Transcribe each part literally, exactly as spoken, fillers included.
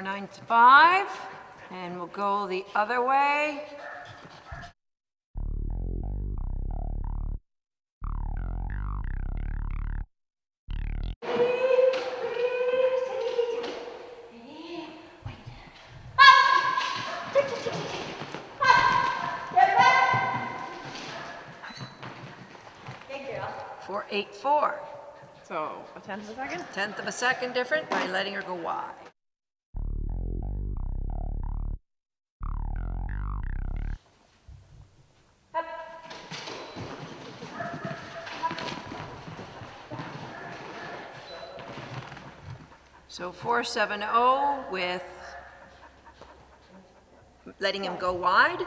four ninety-five, and we'll go the other way. four eighty-four. So a tenth of a second? Tenth of a second different by letting her go wide. So four seventy with letting him go wide.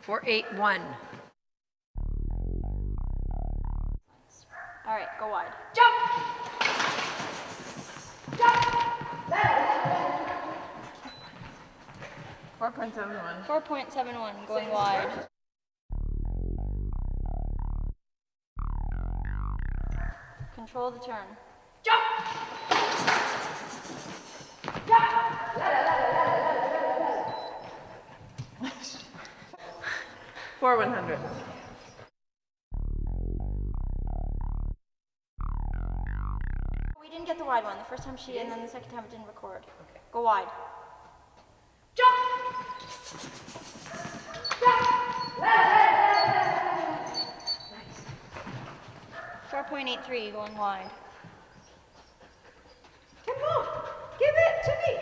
four eighty-one. All right, go wide. Jump! Jump! four point seven one. four point seven one, going wide. Control the turn. Jump! Jump! Four one hundred. We didn't get the wide one. The first time she did, and then the second time it didn't record. Okay. Go wide. Jump! Nice. Four point eight three going wide. Come on! Give it to me!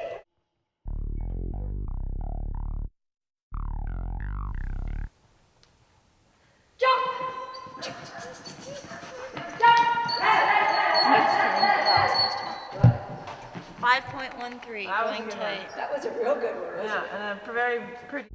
five point one three, going tight. That was a real good one, wasn't it? Yeah, and a very pretty.